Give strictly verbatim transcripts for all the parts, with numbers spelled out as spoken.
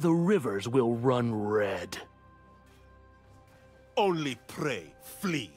the rivers will run red. Only pray, flee.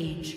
Rampage.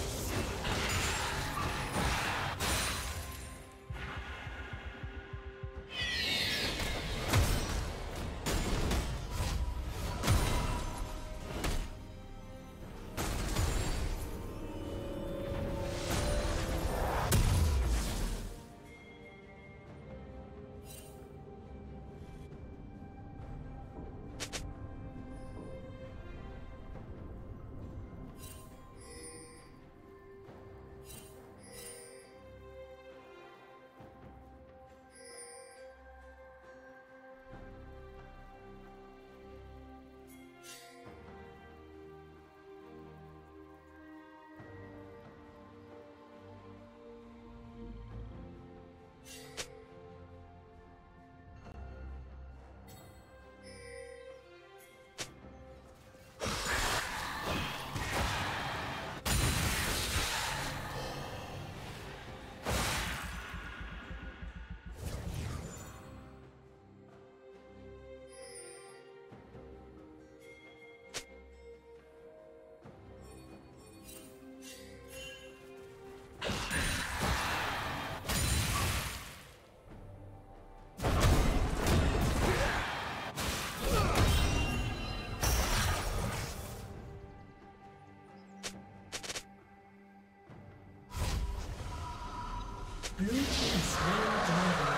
Blue team is real driver.